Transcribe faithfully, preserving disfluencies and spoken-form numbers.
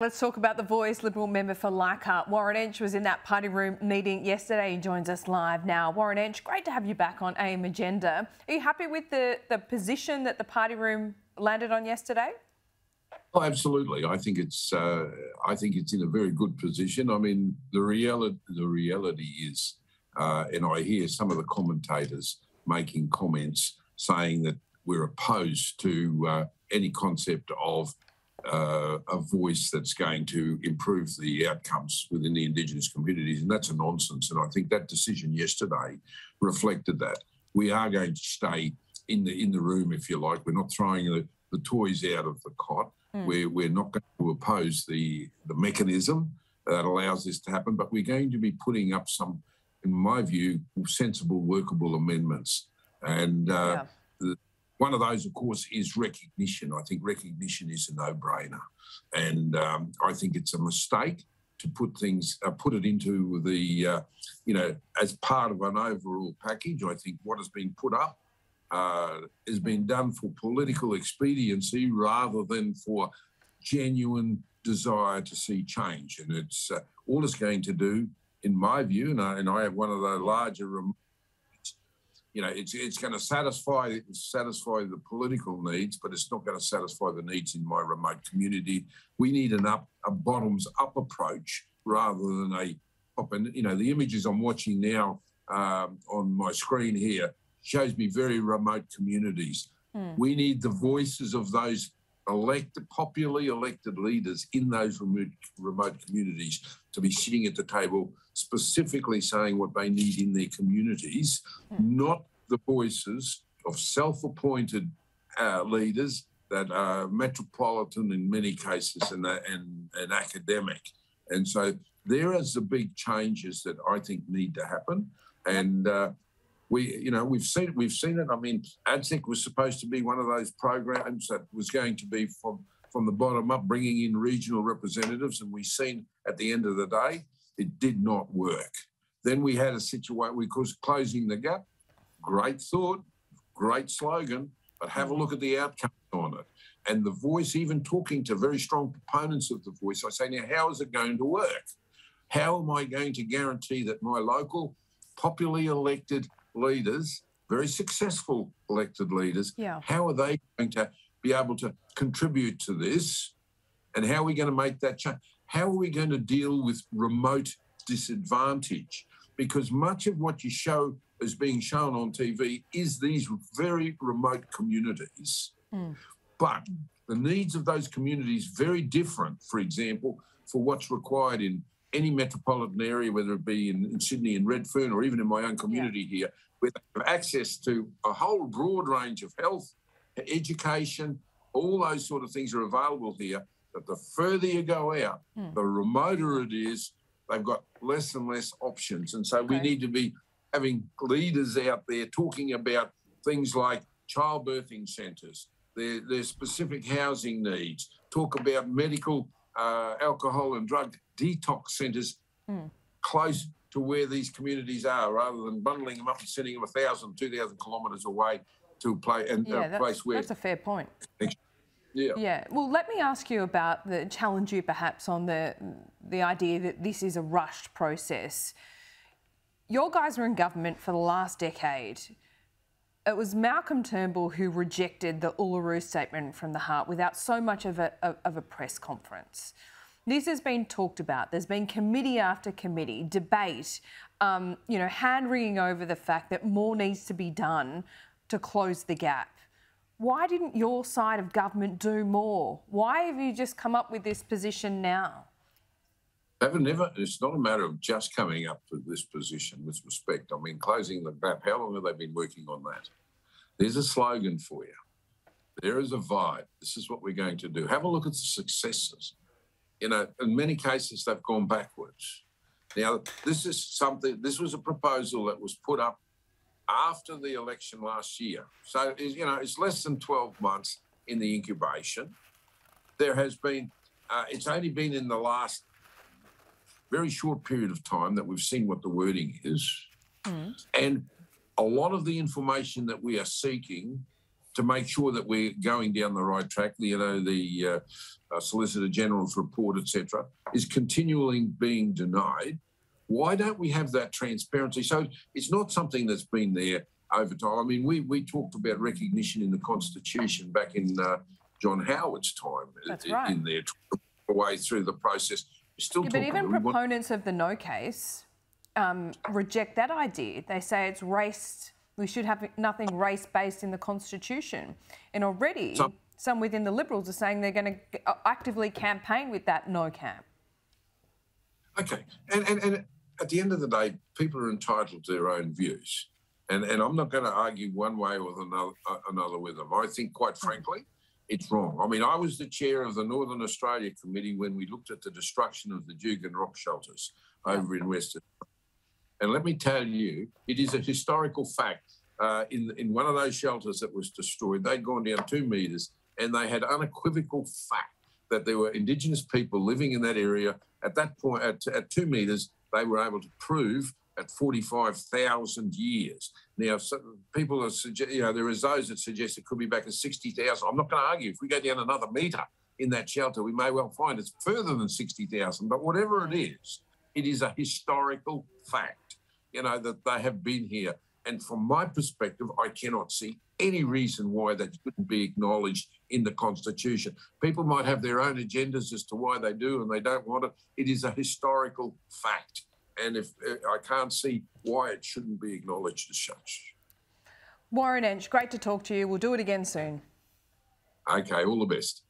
Let's talk about the Voice Liberal member for Leichhardt. Warren Entsch was in that party room meeting yesterday. He joins us live now. Warren Entsch, great to have you back on A M Agenda. Are you happy with the, the position that the party room landed on yesterday? Oh, absolutely. I think it's uh, I think it's in a very good position. I mean, the reality the reality is, uh, and I hear some of the commentators making comments saying that we're opposed to uh, any concept of Uh, a voice that's going to improve the outcomes within the Indigenous communities, and that's a nonsense. And I think that decision yesterday reflected that. We are going to stay in the in the room, if you like. We're not throwing the, the toys out of the cot. Mm. We're, we're not going to oppose the, the mechanism that allows this to happen, but we're going to be putting up some, in my view, sensible, workable amendments. And uh, yeah. the, One of those, of course, is recognition. I think recognition is a no-brainer, and um, I think it's a mistake to put things, uh, put it into the, uh, you know, as part of an overall package. I think what has been put up uh, has been done for political expediency rather than for genuine desire to see change, and it's uh, all it's going to do, in my view, and I, and I have one of the larger. You know, it's it's going to satisfy satisfy the political needs, but it's not going to satisfy the needs in my remote community. We need an up a bottoms up approach rather than a up. And you know, the images I'm watching now um, on my screen here shows me very remote communities. Mm. We need the voices of those elected, popularly elected leaders in those remote remote communities to be sitting at the table, specifically saying what they need in their communities, mm. not the voices of self-appointed uh, leaders that are metropolitan in many cases and, and, and academic. And so there is the big changes that I think need to happen. And uh, we, you know, we've seen we've seen it. I mean, A D S I C was supposed to be one of those programs that was going to be from from the bottom up, bringing in regional representatives, and we've seen at the end of the day, it did not work. Then we had a situation, we caused closing the gap. Great thought, great slogan, but have a look at the outcome on it. And the voice, even talking to very strong proponents of the voice, I say, now, how is it going to work? How am I going to guarantee that my local, popularly elected leaders, very successful elected leaders, yeah. how are they going to be able to contribute to this? And how are we going to make that change? How are we going to deal with remote disadvantage? Because much of what you show as being shown on T V is these very remote communities. Mm. But the needs of those communities are very different, for example, for what's required in any metropolitan area, whether it be in, in Sydney, in Redfern, or even in my own community yeah. here, where they have access to a whole broad range of health, education, all those sort of things are available here. But the further you go out, mm. the remoter it is, they've got less and less options. And so okay. we need to be having leaders out there talking about things like childbirthing centres, their, their specific housing needs, talk about medical, uh, alcohol and drug detox centres mm. close to where these communities are, rather than bundling them up and sending them one thousand, two thousand kilometres away to a place, and, yeah, a place where... That's a fair point. Yeah. yeah. Well, let me ask you about the challenge you perhaps on the the idea that this is a rushed process. Your guys were in government for the last decade. It was Malcolm Turnbull who rejected the Uluru statement from the heart without so much of a, of a press conference. This has been talked about. There's been committee after committee, debate, um, you know, hand-wringing over the fact that more needs to be done to close the gap. Why didn't your side of government do more? Why have you just come up with this position now? Never, it's not a matter of just coming up with this position with respect. I mean, closing the gap, how long have they been working on that? There's a slogan for you. There is a vibe. This is what we're going to do. Have a look at the successes. You know, in many cases, they've gone backwards. Now, this is something, this was a proposal that was put up after the election last year. So, you know, it's less than twelve months in the incubation. There has been, uh, it's only been in the last very short period of time that we've seen what the wording is. Mm. And a lot of the information that we are seeking to make sure that we're going down the right track. You know, the uh, uh, Solicitor General's report, et cetera, is continually being denied. Why don't we have that transparency? So it's not something that's been there over time. I mean, we we talked about recognition in the Constitution back in uh, John Howard's time. That's in, right. in their way through the process. We're still yeah, but even proponents want... of the no case um, reject that idea. They say it's race. We should have nothing race-based in the Constitution. And already some, some within the Liberals are saying they're going to actively campaign with that no camp. Okay. And, and, and at the end of the day, people are entitled to their own views. And, and I'm not going to argue one way or another, uh, another with them. I think, quite frankly, it's wrong. I mean, I was the chair of the Northern Australia Committee when we looked at the destruction of the Dugan rock shelters over in Western Australia. And let me tell you, it is a historical fact. Uh, in, in one of those shelters that was destroyed, they'd gone down two metres and they had unequivocal fact that there were Indigenous people living in that area. At that point, at, at two metres, they were able to prove at forty-five thousand years. Now, some people are suggest, you know, there is those that suggest it could be back at sixty thousand. I'm not going to argue. If we go down another metre in that shelter, we may well find it's further than sixty thousand. But whatever it is, it is a historical fact, you know, that they have been here. And from my perspective, I cannot see any reason why that couldn't be acknowledged in the Constitution. People might have their own agendas as to why they do and they don't want it. It is a historical fact. And if I can't see why it shouldn't be acknowledged as such. Warren Entsch, great to talk to you. We'll do it again soon. Okay, all the best.